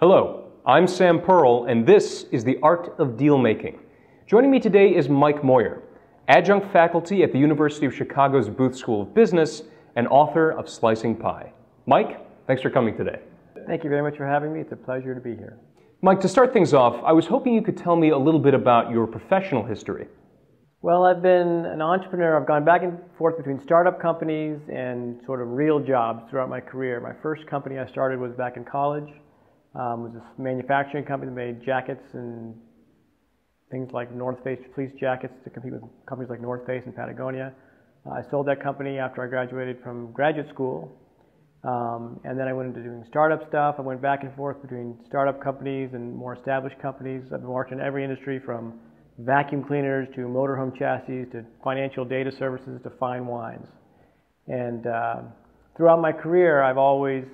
Hello, I'm Sam Pearl, and this is The Art of Dealmaking. Joining me today is Mike Moyer, adjunct faculty at the University of Chicago's Booth School of Business and author of Slicing Pie. Mike, thanks for coming today. Thank you very much for having me. It's a pleasure to be here. Mike, to start things off, I was hoping you could tell me a little bit about your professional history. Well, I've been an entrepreneur. I've gone back and forth between startup companies and sort of real jobs throughout my career. My first company I started was back in college. It was a manufacturing company that made jackets and things like North Face fleece jackets to compete with companies like North Face and Patagonia. I sold that company after I graduated from graduate school. And then I went into doing startup stuff. I went back and forth between startup companies and more established companies. I've been working in every industry from vacuum cleaners to motorhome chassis to financial data services to fine wines. And throughout my career, I've always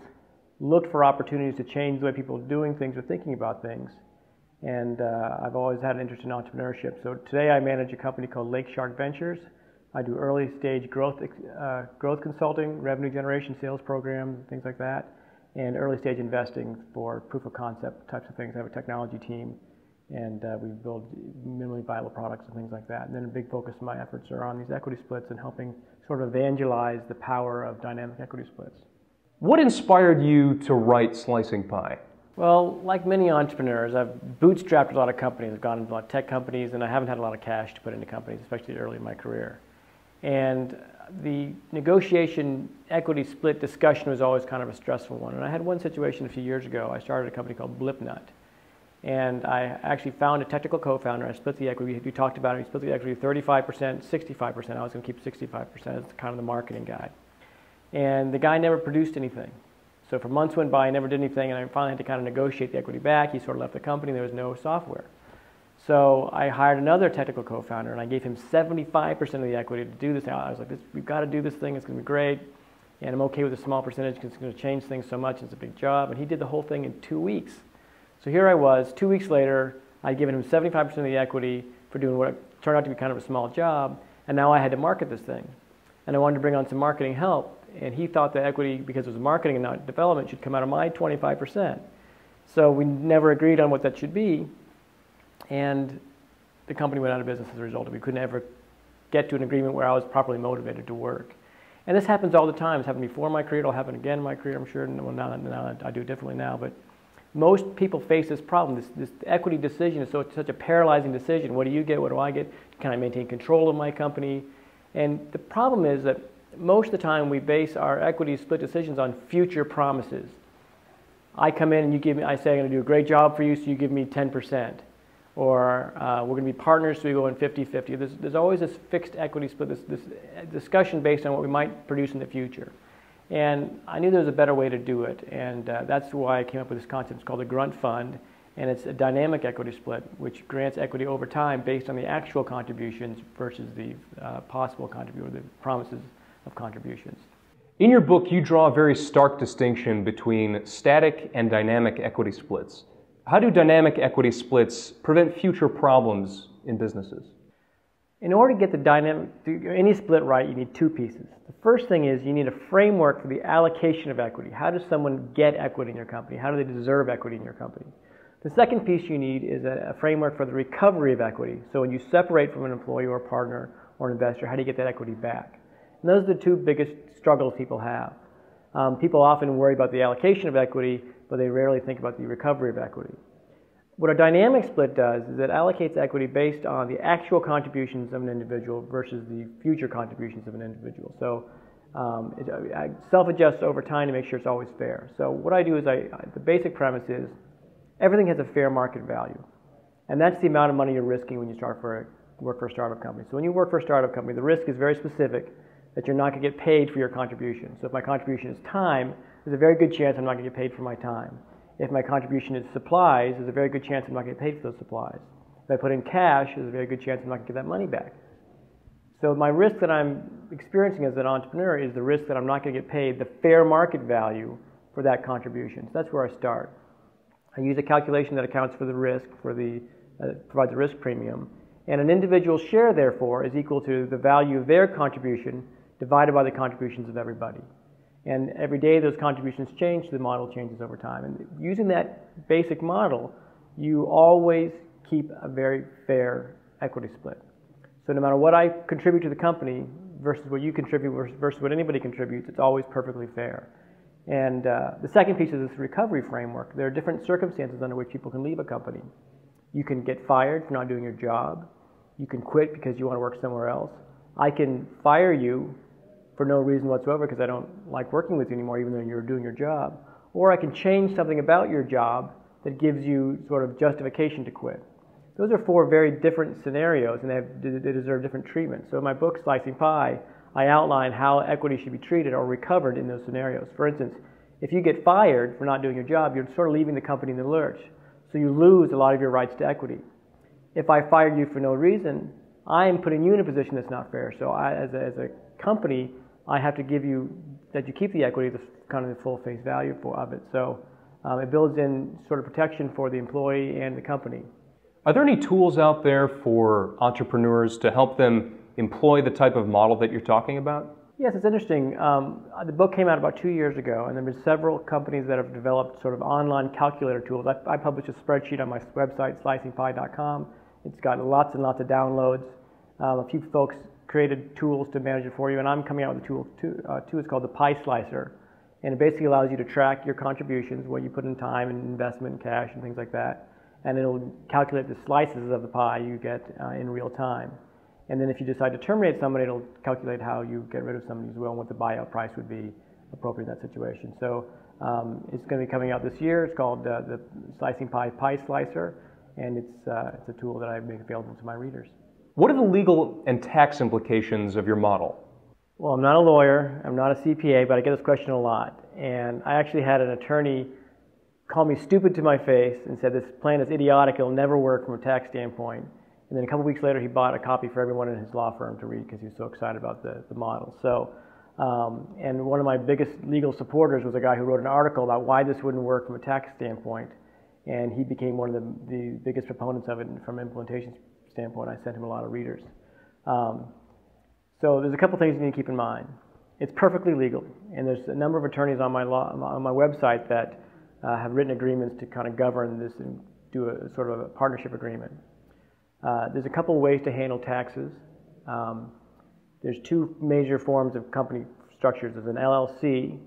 looked for opportunities to change the way people are doing things or thinking about things. And I've always had an interest in entrepreneurship. So today I manage a company called Lake Shark Ventures. I do early stage growth consulting, revenue generation, sales programs, things like that, and early stage investing for proof of concept types of things. I have a technology team, and we build minimally viable products and things like that. And then a big focus of my efforts are on these equity splits and helping sort of evangelize the power of dynamic equity splits. What inspired you to write Slicing Pie? Well, like many entrepreneurs, I've bootstrapped a lot of companies. I've gone into a lot of tech companies, and I haven't had a lot of cash to put into companies, especially early in my career. And the negotiation equity split discussion was always kind of a stressful one. And I had one situation a few years ago. I started a company called Blipnut. And I actually found a technical co-founder. I split the equity. We talked about it. We split the equity 35%, 65%. I was going to keep 65% as kind of the marketing guy. And the guy never produced anything. So for months went by, I never did anything. And I finally had to kind of negotiate the equity back. He sort of left the company. There was no software. So I hired another technical co-founder, and I gave him 75% of the equity to do this. I was like, we've got to do this thing. It's going to be great. And I'm okay with a small percentage because it's going to change things so much. It's a big job. And he did the whole thing in 2 weeks. So here I was, 2 weeks later, I'd given him 75% of the equity for doing what turned out to be kind of a small job. And now I had to market this thing. And I wanted to bring on some marketing help. And he thought the equity, because it was marketing and not development, should come out of my 25%. So we never agreed on what that should be. And the company went out of business as a result. We couldn't ever get to an agreement where I was properly motivated to work. And this happens all the time. It's happened before my career. It'll happen again in my career, I'm sure. Well, now I do it differently now. But most people face this problem. This equity decision is such a paralyzing decision. What do you get? What do I get? Can I maintain control of my company? And the problem is that most of the time we base our equity split decisions on future promises. I come in and you give me, I say I'm going to do a great job for you, so you give me 10%. Or we're going to be partners, so we go in 50-50. There's always this fixed equity split, this discussion based on what we might produce in the future. And I knew there was a better way to do it, and that's why I came up with this concept. It's called the Grunt Fund, and it's a dynamic equity split, which grants equity over time based on the actual contributions versus the possible contribution, or the promises of contributions. In your book, you draw a very stark distinction between static and dynamic equity splits. How do dynamic equity splits prevent future problems in businesses? In order to get the dynamic, any split right, you need two pieces. The first thing is you need a framework for the allocation of equity. How does someone get equity in your company? How do they deserve equity in your company? The second piece you need is a framework for the recovery of equity. So when you separate from an employee or a partner or an investor, how do you get that equity back? And those are the two biggest struggles people have. People often worry about the allocation of equity, but they rarely think about the recovery of equity. What a dynamic split does is it allocates equity based on the actual contributions of an individual versus the future contributions of an individual. So it self-adjusts over time to make sure it's always fair. So what I do is the basic premise is everything has a fair market value. And that's the amount of money you're risking when you work for a startup company. So when you work for a startup company, the risk is very specific that you're not going to get paid for your contribution. So if my contribution is time, there's a very good chance I'm not going to get paid for my time. If my contribution is supplies, there's a very good chance I'm not going to get paid for those supplies. If I put in cash, there's a very good chance I'm not going to get that money back. So my risk that I'm experiencing as an entrepreneur is the risk that I'm not going to get paid the fair market value for that contribution. So that's where I start. I use a calculation that accounts for the risk, provides a risk premium. And an individual share, therefore, is equal to the value of their contribution divided by the contributions of everybody. And every day those contributions change, the model changes over time. And using that basic model, you always keep a very fair equity split. So no matter what I contribute to the company versus what you contribute versus what anybody contributes, it's always perfectly fair. And the second piece is this recovery framework. There are different circumstances under which people can leave a company. You can get fired for not doing your job. You can quit because you want to work somewhere else. I can fire you for no reason whatsoever because I don't like working with you anymore, even though you're doing your job. Or I can change something about your job that gives you sort of justification to quit. Those are four very different scenarios, and they deserve different treatment. So in my book, Slicing Pie, I outline how equity should be treated or recovered in those scenarios. For instance, if you get fired for not doing your job, you're sort of leaving the company in the lurch. So you lose a lot of your rights to equity. If I fire you for no reason, I am putting you in a position that's not fair. So I, as a company, I have to give you, that you keep the equity, the kind of the full face value of it. So it builds in sort of protection for the employee and the company. Are there any tools out there for entrepreneurs to help them employ the type of model that you're talking about? Yes, it's interesting. The book came out about 2 years ago, and there have been several companies that have developed sort of online calculator tools. I published a spreadsheet on my website, slicingpie.com. It's got lots and lots of downloads. A few folks created tools to manage it for you, and I'm coming out with a tool too. It's called the Pie Slicer, and it basically allows you to track your contributions, what you put in time and investment, cash, and things like that. And it'll calculate the slices of the pie you get in real time. And then if you decide to terminate somebody, it'll calculate how you get rid of somebody as well and what the buyout price would be appropriate in that situation. So it's going to be coming out this year. It's called the Slicing Pie Pie Slicer, and it's a tool that I make available to my readers. What are the legal and tax implications of your model? Well, I'm not a lawyer. I'm not a CPA, but I get this question a lot. And I actually had an attorney called me stupid to my face and said, this plan is idiotic, it'll never work from a tax standpoint. And then a couple weeks later, he bought a copy for everyone in his law firm to read because he was so excited about the model. So, and one of my biggest legal supporters was a guy who wrote an article about why this wouldn't work from a tax standpoint. And he became one of the biggest proponents of it from an implementation standpoint. I sent him a lot of readers. So there's a couple things you need to keep in mind. It's perfectly legal. And there's a number of attorneys on my, website that have written agreements to kind of govern this and do a sort of a partnership agreement. There's a couple ways to handle taxes. There's two major forms of company structures. There's an LLC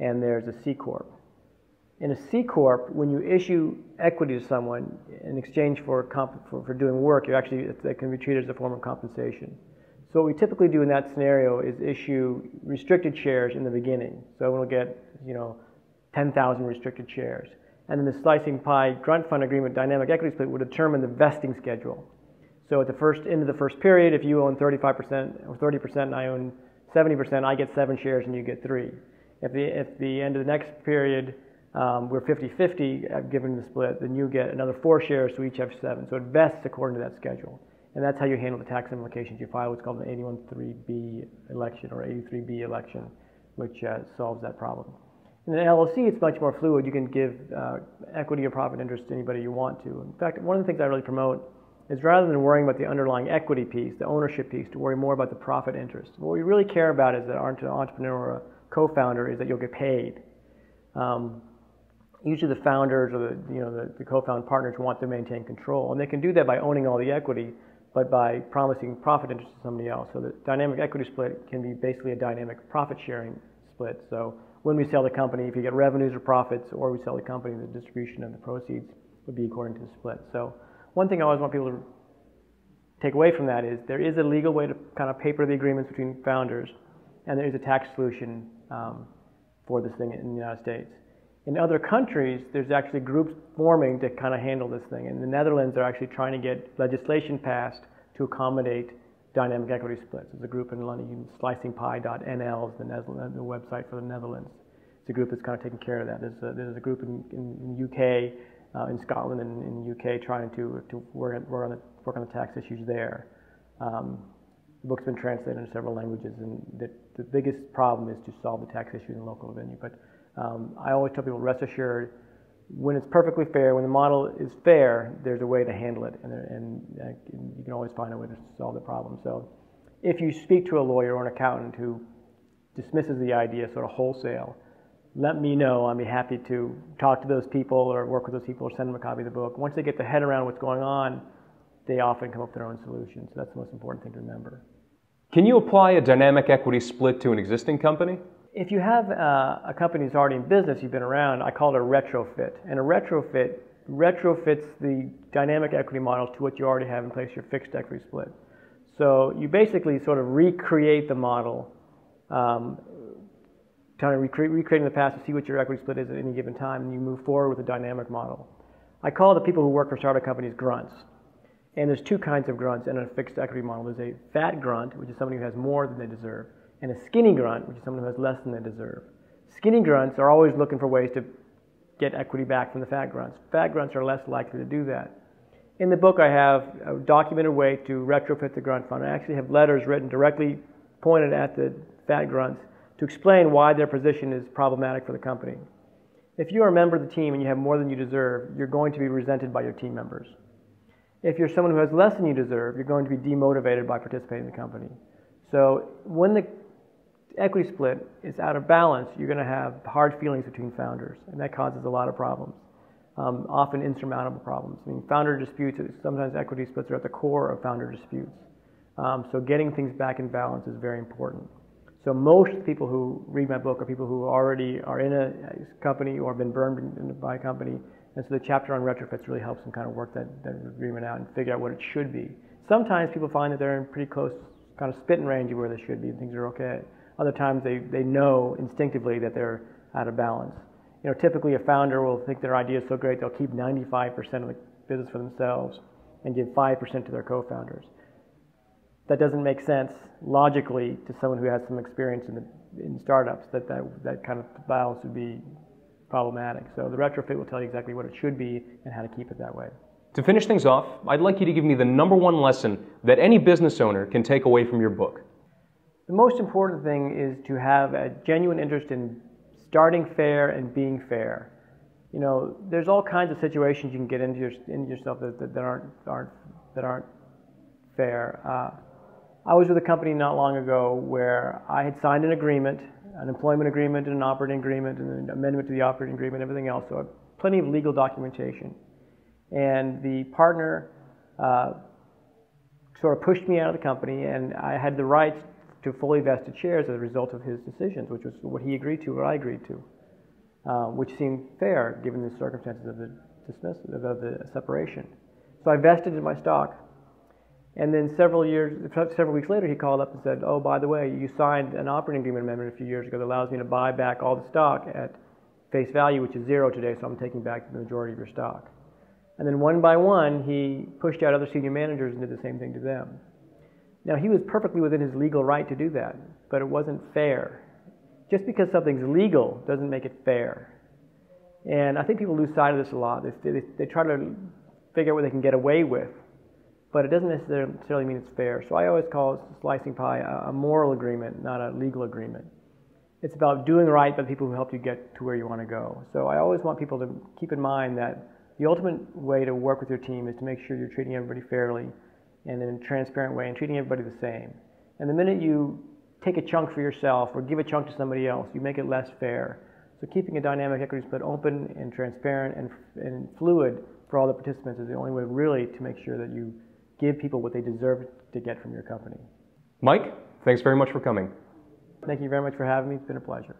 and there's a C Corp. In a C Corp, when you issue equity to someone in exchange for doing work, you actually, it can be treated as a form of compensation. So what we typically do in that scenario is issue restricted shares in the beginning. So we'll get, you know, 10,000 restricted shares. And then the Slicing Pie Grunt Fund Agreement Dynamic Equity Split would determine the vesting schedule. So at the first end of the first period, if you own 35% or 30% and I own 70%, I get 7 shares and you get 3. At the end of the next period, we're 50-50 given the split, then you get another 4 shares, so each have 7. So it vests according to that schedule. And that's how you handle the tax implications. You file what's called an 813B election or 83B election, which solves that problem. In an LLC, it's much more fluid. You can give equity or profit interest to anybody you want to. In fact, one of the things I really promote is rather than worrying about the underlying equity piece, the ownership piece, to worry more about the profit interest. What we really care about is that an entrepreneur or a co-founder is that you'll get paid. Usually the founders or the co-found partners want to maintain control, and they can do that by owning all the equity, but by promising profit interest to somebody else. So the dynamic equity split can be basically a dynamic profit sharing split. So when we sell the company, if you get revenues or profits, or we sell the company, the distribution of the proceeds would be according to the split. So one thing I always want people to take away from that is there is a legal way to kind of paper the agreements between founders, and there is a tax solution for this thing in the United States. In other countries, there's actually groups forming to kind of handle this thing. In the Netherlands, they're actually trying to get legislation passed to accommodate dynamic equity splits. There's a group in London, slicingpie.nl is the website for the Netherlands. It's a group that's kind of taking care of that. There's a group in UK, in Scotland and in UK trying to work on the tax issues there. The book's been translated into several languages, and the biggest problem is to solve the tax issue in the local venue. But I always tell people, rest assured, when it's perfectly fair, when the model is fair, there's a way to handle it, and you can always find a way to solve the problem. So if you speak to a lawyer or an accountant who dismisses the idea sort of wholesale, let me know. I'd be happy to talk to those people or work with those people or send them a copy of the book. Once they get their head around what's going on, they often come up with their own solutions. So that's the most important thing to remember. Can you apply a dynamic equity split to an existing company? If you have a company that's already in business, you've been around, I call it a retrofit. And a retrofit retrofits the dynamic equity model to what you already have in place, your fixed equity split. So you basically sort of recreate the model, kind of recreating the past to see what your equity split is at any given time, and you move forward with a dynamic model. I call the people who work for startup companies grunts. And there's two kinds of grunts in a fixed equity model. There's a fat grunt, which is somebody who has more than they deserve, and a skinny grunt, which is someone who has less than they deserve. Skinny grunts are always looking for ways to get equity back from the fat grunts. Fat grunts are less likely to do that. In the book, I have a documented way to retrofit the grunt fund. I actually have letters written directly pointed at the fat grunts to explain why their position is problematic for the company. If you are a member of the team and you have more than you deserve, you're going to be resented by your team members. If you're someone who has less than you deserve, you're going to be demotivated by participating in the company. So when the equity split is out of balance, you're going to have hard feelings between founders, and that causes a lot of problems, often insurmountable problems. I mean, founder disputes, sometimes equity splits are at the core of founder disputes. So getting things back in balance is very important. So most people who read my book are people who already are in a company or have been burned by a company, and so the chapter on retrofits really helps them kind of work that agreement out and figure out what it should be. Sometimes people find that they're in pretty close kind of spitting range of where they should be and things are okay. Other times they know instinctively that they're out of balance. You know, typically a founder will think their idea is so great they'll keep 95% of the business for themselves and give 5% to their co-founders. That doesn't make sense logically to someone who has some experience in startups, that kind of balance would be problematic. So the retrofit will tell you exactly what it should be and how to keep it that way. To finish things off, I'd like you to give me the #1 lesson that any business owner can take away from your book. The most important thing is to have a genuine interest in starting fair and being fair. You know, there's all kinds of situations you can get into yourself that aren't fair. I was with a company not long ago where I had signed an agreement, an employment agreement and an operating agreement and an amendment to the operating agreement and everything else, so I have plenty of legal documentation. And the partner sort of pushed me out of the company, and I had the rights to fully vested shares as a result of his decisions, which was what he agreed to or I agreed to, which seemed fair given the circumstances of the dismissal, of the separation. So I vested in my stock, and then several weeks later he called up and said, oh, by the way, you signed an operating agreement amendment a few years ago that allows me to buy back all the stock at face value, which is zero today, so I'm taking back the majority of your stock. And then one by one he pushed out other senior managers and did the same thing to them. Now, he was perfectly within his legal right to do that, but it wasn't fair. Just because something's legal doesn't make it fair. And I think people lose sight of this a lot. They try to figure out what they can get away with, but it doesn't necessarily mean it's fair. So I always call Slicing Pie a moral agreement, not a legal agreement. It's about doing right by the people who helped you get to where you want to go. So I always want people to keep in mind that the ultimate way to work with your team is to make sure you're treating everybody fairly and in a transparent way, and treating everybody the same. And the minute you take a chunk for yourself or give a chunk to somebody else, you make it less fair. So keeping a dynamic equity split open and transparent and fluid for all the participants is the only way really to make sure that you give people what they deserve to get from your company. Mike, thanks very much for coming. Thank you very much for having me. It's been a pleasure.